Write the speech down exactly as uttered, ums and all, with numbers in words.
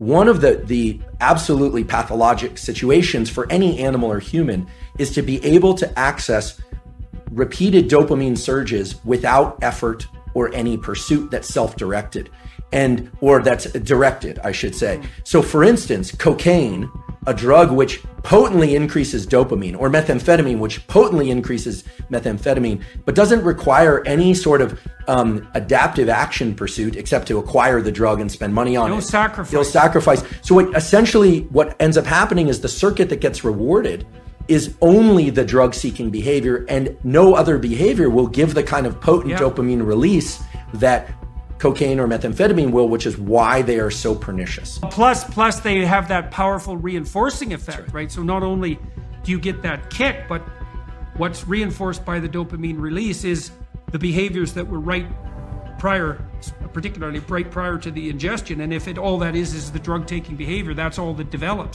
One of the, the absolutely pathologic situations for any animal or human is to be able to access repeated dopamine surges without effort or any pursuit that's self-directed and, or that's directed, I should say. So for instance, cocaine, a drug which potently increases dopamine, or methamphetamine, which potently increases methamphetamine, but doesn't require any sort of Um, adaptive action pursuit except to acquire the drug and spend money on it. You'll sacrifice. You'll sacrifice. So it, essentially what ends up happening is the circuit that gets rewarded is only the drug-seeking behavior, and no other behavior will give the kind of potent yeah. dopamine release that cocaine or methamphetamine will, which is why they are so pernicious. Plus, plus they have that powerful reinforcing effect, right. right? So not only do you get that kick, but what's reinforced by the dopamine release is the behaviors that were right prior, particularly right prior to the ingestion. And if it all that is is the drug-taking behavior, that's all that develops.